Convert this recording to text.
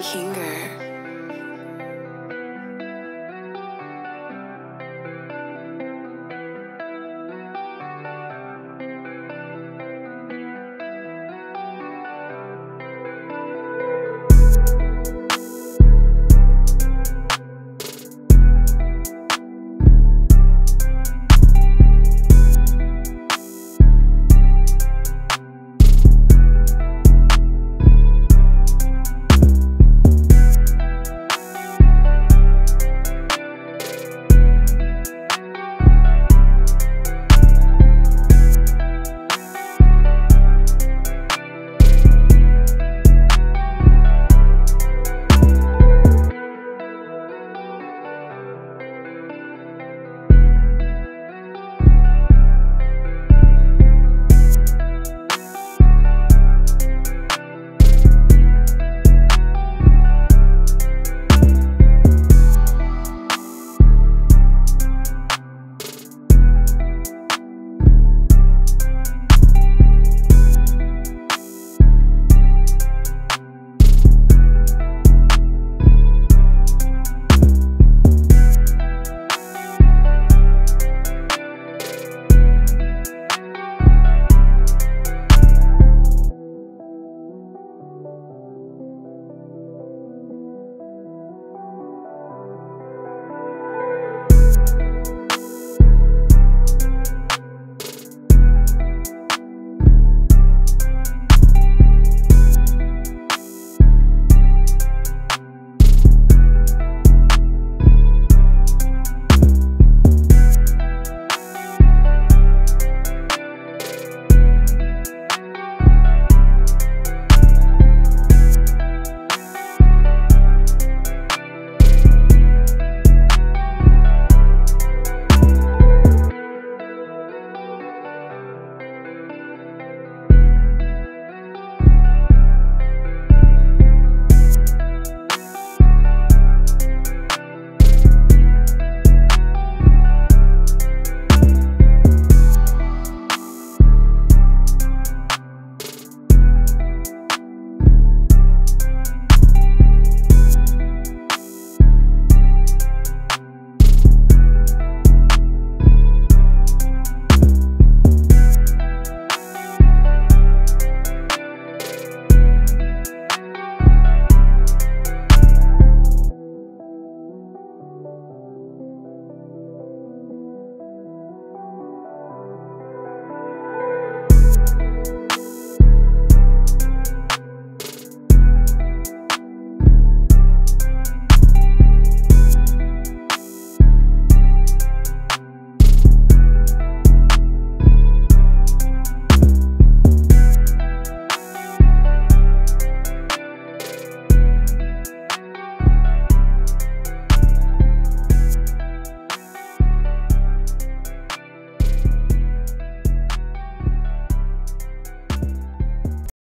KXNGR.